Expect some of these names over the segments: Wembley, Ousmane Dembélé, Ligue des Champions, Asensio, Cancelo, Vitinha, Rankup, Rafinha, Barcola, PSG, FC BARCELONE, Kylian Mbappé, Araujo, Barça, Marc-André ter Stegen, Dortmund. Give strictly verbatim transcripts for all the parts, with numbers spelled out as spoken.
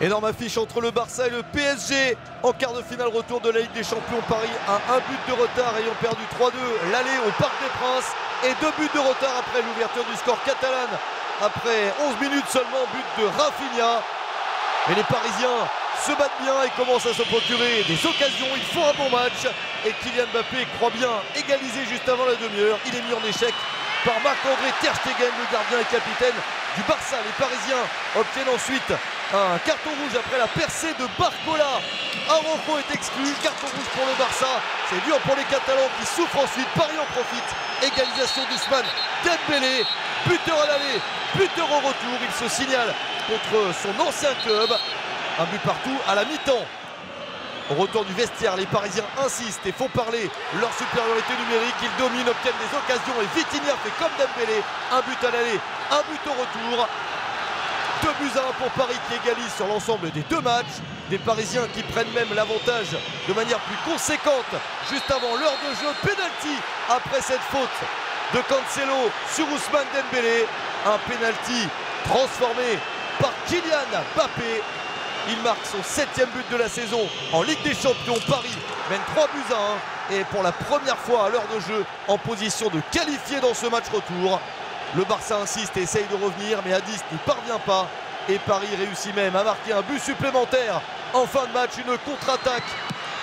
Énorme affiche entre le Barça et le P S G en quart de finale retour de la Ligue des Champions. Paris à un but de retard ayant perdu trois deux l'aller au Parc des Princes et deux buts de retard après l'ouverture du score catalan. Après onze minutes seulement, but de Rafinha. Et les Parisiens se battent bien et commencent à se procurer des occasions. Ils font un bon match et Kylian Mbappé croit bien égaliser juste avant la demi-heure. Il est mis en échec par Marc-André ter Stegen, le gardien et capitaine du Barça. Les Parisiens obtiennent ensuite un carton rouge après la percée de Barcola. Araujo est exclu, carton rouge pour le Barça. C'est dur pour les Catalans qui souffrent ensuite. Paris en profite. Égalisation d'Ousmane Dembélé, buteur à l'aller, buteur au retour. Il se signale contre son ancien club. Un but partout à la mi-temps. Au retour du vestiaire, les Parisiens insistent et font parler leur supériorité numérique. Ils dominent, obtiennent des occasions et Vitinha fait comme Dembélé. Un but à l'aller, un but au retour. Deux buts à un pour Paris qui égalise sur l'ensemble des deux matchs. Des Parisiens qui prennent même l'avantage de manière plus conséquente juste avant l'heure de jeu. Pénalty après cette faute de Cancelo sur Ousmane Dembélé. Un pénalty transformé par Kylian Mbappé. Il marque son septième but de la saison en Ligue des Champions. Paris mène trois buts à un et pour la première fois à l'heure de jeu en position de qualifier dans ce match retour. Le Barça insiste et essaye de revenir mais Addis n'y parvient pas et Paris réussit même à marquer un but supplémentaire en fin de match. Une contre-attaque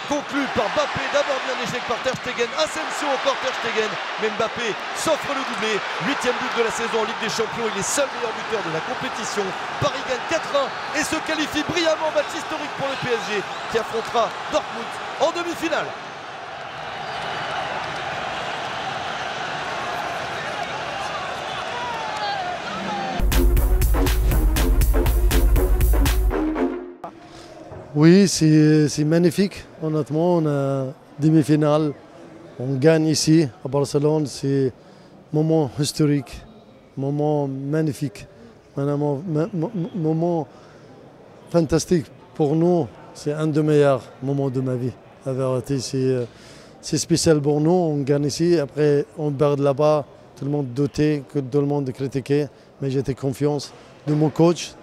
conclue par Mbappé, d'abord bien échec par ter Stegen, Asensio encore ter Stegen mais Mbappé s'offre le doublé. Huitième but de la saison en Ligue des Champions, il est seul meilleur buteur de la compétition. Paris gagne quatre un et se qualifie brillamment. Match historique pour le P S G qui affrontera Dortmund en demi-finale. Oui, c'est magnifique. Honnêtement, on a demi-finale. On gagne ici, à Barcelone. C'est un moment historique, un moment magnifique, un moment fantastique pour nous. C'est un des meilleurs moments de ma vie. La vérité, c'est spécial pour nous. On gagne ici, après on perd là-bas. Tout le monde doutait, tout le monde critiquait. Mais j'étais confiant de mon coach,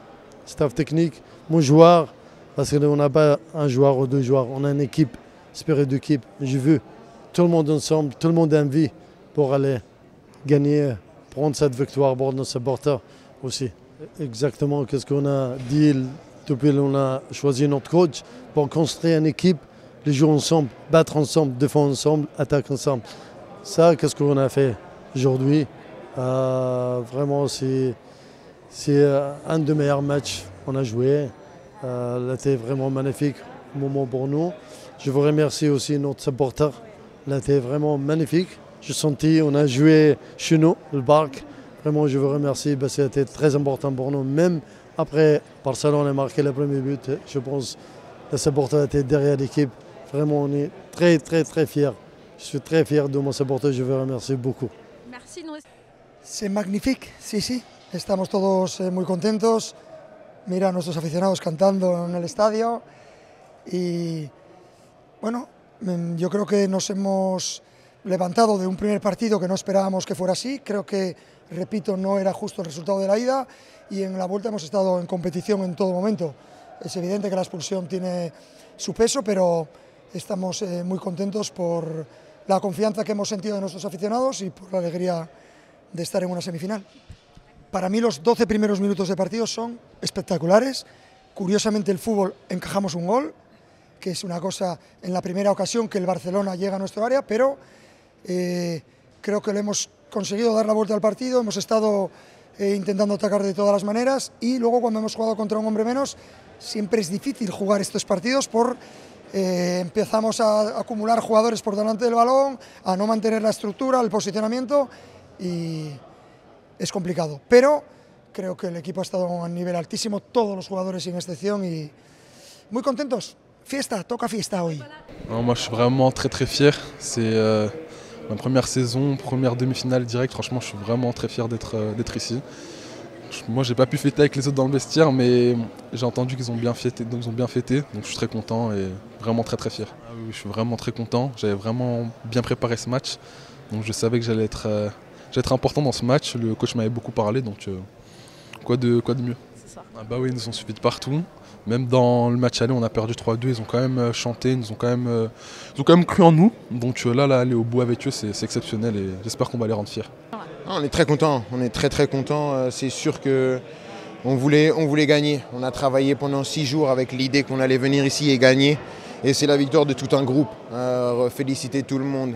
staff technique, mon joueur. Parce qu'on n'a pas un joueur ou deux joueurs, on a une équipe, esprit d'équipe. Je veux tout le monde ensemble, tout le monde en vie pour aller gagner, prendre cette victoire pour nos supporters aussi. Exactement ce qu'on a dit depuis qu'on a choisi notre coach pour construire une équipe, les jouer ensemble, battre ensemble, défendre ensemble, attaquer ensemble. Ça, qu'est-ce qu'on a fait aujourd'hui. Euh, vraiment, c'est un des meilleurs matchs qu'on a joué. Euh, C'était vraiment magnifique moment pour nous. Je vous remercie aussi notre supporter. C'était vraiment magnifique. Je sentis, on a joué chez nous, le Barc. Vraiment, je vous remercie parce que c'était très important pour nous. Même après Barcelone a marqué le premier but, je pense que le supporter était derrière l'équipe. Vraiment, on est très, très, très fiers. Je suis très fier de mon supporter. Je vous remercie beaucoup. Merci. C'est magnifique, si, si. Estamos todos muy contentos. Mira a nuestros aficionados cantando en el estadio y bueno, yo creo que nos hemos levantado de un primer partido que no esperábamos que fuera así. Creo que, repito, no era justo el resultado de la ida y en la vuelta hemos estado en competición en todo momento. Es evidente que la expulsión tiene su peso, pero estamos eh, muy contentos por la confianza que hemos sentido de nuestros aficionados y por la alegría de estar en una semifinal. Para mí los doce primeros minutos de partido son espectaculares. Curiosamente el fútbol encajamos un gol, que es una cosa en la primera ocasión que el Barcelona llega a nuestro área, pero eh, creo que lo hemos conseguido dar la vuelta al partido, hemos estado eh, intentando atacar de todas las maneras y luego cuando hemos jugado contra un hombre menos siempre es difícil jugar estos partidos por eh, empezamos a acumular jugadores por delante del balón, a no mantener la estructura, el posicionamiento y... Es complicado, pero creo que el equipo ha estado a nivel altísimo, todos los jugadores sin excepción y muy contentos. Fiesta, toca fiesta hoy. Non, moi je suis vraiment très très fier, c'est euh, ma première saison, première demi-finale directe, franchement je suis vraiment très fier d'être euh, d'être ici. Je, moi j'ai pas pu fêter avec les autres dans le vestiaire, mais j'ai entendu qu'ils ont bien fêté, donc ils ont bien fêté, donc je suis très content et vraiment très très fier. Ah oui, je suis vraiment très content, j'avais vraiment bien préparé ce match, donc je savais que j'allais être... Euh, J'allais être important dans ce match, le coach m'avait beaucoup parlé, donc euh, quoi de, quoi de mieux. ça. Ah bah oui, ils nous ont suivis de partout. Même dans le match aller, on a perdu trois deux, ils ont quand même chanté, ils nous ont quand même, ils ont quand même cru en nous. Donc là, là, aller au bout avec eux, c'est exceptionnel et j'espère qu'on va les rendre fiers. On est très contents, on est très très contents. C'est sûr que on voulait, on voulait gagner. On a travaillé pendant six jours avec l'idée qu'on allait venir ici et gagner. Et c'est la victoire de tout un groupe. Alors, féliciter tout le monde,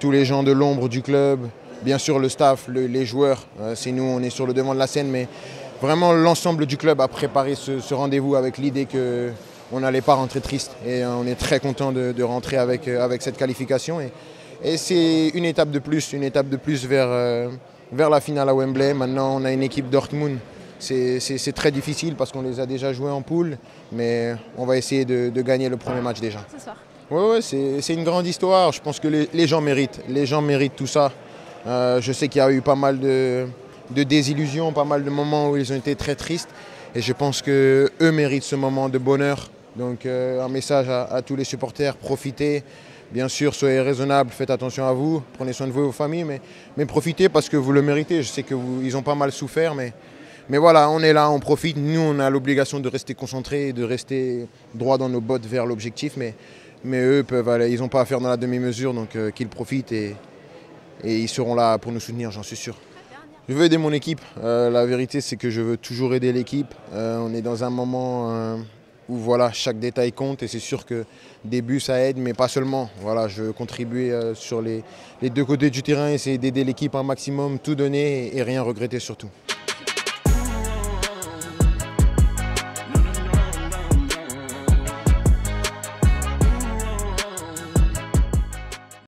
tous les gens de l'ombre du club, bien sûr le staff, le, les joueurs. C'est nous, on est sur le devant de la scène, mais vraiment, l'ensemble du club a préparé ce, ce rendez-vous avec l'idée qu'on n'allait pas rentrer triste. Et on est très content de, de rentrer avec, avec cette qualification. Et, et c'est une étape de plus, une étape de plus vers, euh, vers la finale à Wembley. Maintenant, on a une équipe Dortmund. C'est très difficile parce qu'on les a déjà joués en poule. Mais on va essayer de, de gagner le premier match déjà. Ce soir. Oui, ouais, c'est une grande histoire. Je pense que les, les gens méritent. Les gens méritent tout ça. Euh, je sais qu'il y a eu pas mal de... de désillusion, pas mal de moments où ils ont été très tristes et je pense qu'eux méritent ce moment de bonheur. Donc euh, un message à, à tous les supporters, profitez, bien sûr soyez raisonnables, faites attention à vous, prenez soin de vous et vos familles, mais, mais profitez parce que vous le méritez. Je sais qu'ils ont pas mal souffert, mais, mais voilà, on est là, on profite, nous on a l'obligation de rester concentrés, de rester droit dans nos bottes vers l'objectif, mais, mais eux peuvent aller, ils n'ont pas à faire dans la demi-mesure, donc euh, qu'ils profitent et, et ils seront là pour nous soutenir, j'en suis sûr. Je veux aider mon équipe. Euh, la vérité, c'est que je veux toujours aider l'équipe. Euh, on est dans un moment euh, où voilà, chaque détail compte et c'est sûr que début, ça aide, mais pas seulement. Voilà, je veux contribuer euh, sur les, les deux côtés du terrain, essayer d'aider l'équipe un maximum, tout donner et, et rien regretter surtout.